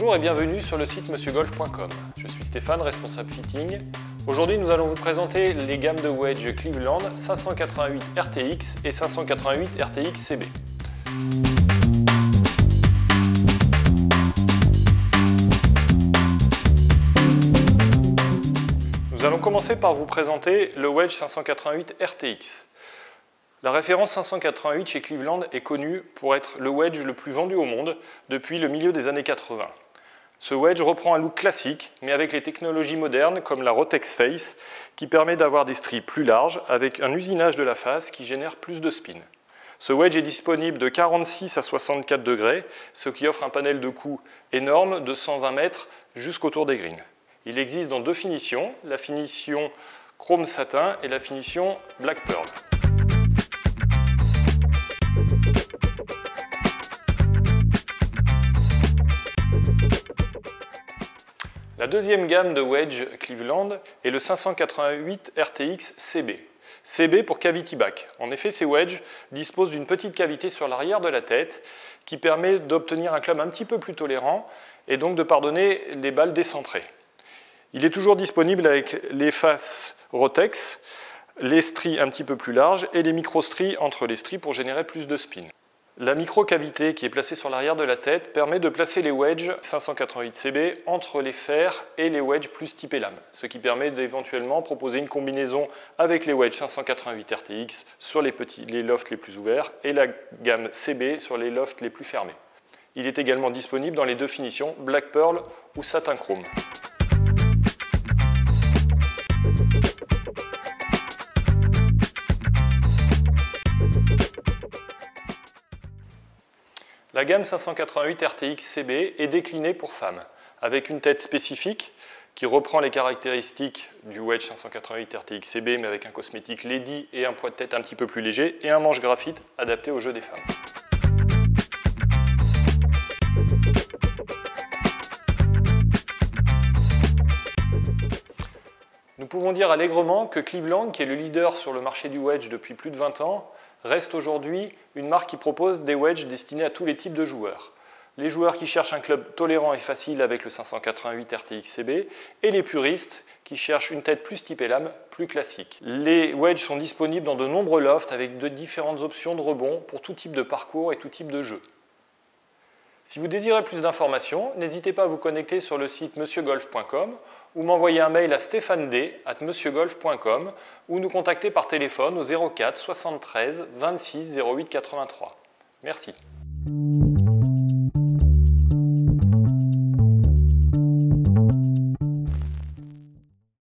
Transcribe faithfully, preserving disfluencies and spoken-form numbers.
Bonjour et bienvenue sur le site monsieur golf point com. Je suis Stéphane, responsable fitting. Aujourd'hui, nous allons vous présenter les gammes de Wedges Cleveland cinq cent quatre-vingt-huit R T X et cinq cent quatre-vingt-huit R T X C B. Nous allons commencer par vous présenter le Wedge cinq cent quatre-vingt-huit R T X. La référence cinq cent quatre-vingt-huit chez Cleveland est connue pour être le wedge le plus vendu au monde depuis le milieu des années quatre-vingt. Ce wedge reprend un look classique, mais avec les technologies modernes comme la Rotex Face, qui permet d'avoir des stries plus larges avec un usinage de la face qui génère plus de spin. Ce wedge est disponible de quarante-six à soixante-quatre degrés, ce qui offre un panel de coups énorme de cent vingt mètres jusqu'autour des greens. Il existe dans deux finitions, la finition chrome satin et la finition black pearl. La deuxième gamme de Wedge Cleveland est le cinq cent quatre-vingt-huit R T X C B. C B pour cavity back. En effet, ces wedges disposent d'une petite cavité sur l'arrière de la tête qui permet d'obtenir un club un petit peu plus tolérant et donc de pardonner les balles décentrées. Il est toujours disponible avec les faces Rotex, les stries un petit peu plus larges et les micro-stries entre les stries pour générer plus de spin. La micro-cavité qui est placée sur l'arrière de la tête permet de placer les wedges cinq cent quatre-vingt-huit C B entre les fers et les wedges plus typés lame, ce qui permet d'éventuellement proposer une combinaison avec les wedges cinq cent quatre-vingt-huit R T X sur les, petits, les lofts les plus ouverts et la gamme C B sur les lofts les plus fermés. Il est également disponible dans les deux finitions Black Pearl ou Satin Chrome. La gamme cinq cent quatre-vingt-huit R T X C B est déclinée pour femmes, avec une tête spécifique qui reprend les caractéristiques du Wedge cinq cent quatre-vingt-huit R T X C B mais avec un cosmétique lady et un poids de tête un petit peu plus léger et un manche graphite adapté au jeu des femmes. Nous pouvons dire allègrement que Cleveland, qui est le leader sur le marché du wedge depuis plus de vingt ans, reste aujourd'hui une marque qui propose des wedges destinés à tous les types de joueurs. Les joueurs qui cherchent un club tolérant et facile avec le cinq cent quatre-vingt-huit R T X C B et les puristes qui cherchent une tête plus typée lame, plus classique. Les wedges sont disponibles dans de nombreux lofts avec de différentes options de rebond pour tout type de parcours et tout type de jeu. Si vous désirez plus d'informations, n'hésitez pas à vous connecter sur le site monsieur golf point com ou m'envoyer un mail à stéphane d arobase monsieur golf point com ou nous contacter par téléphone au zéro quatre soixante-treize vingt-six zéro huit quatre-vingt-trois. Merci.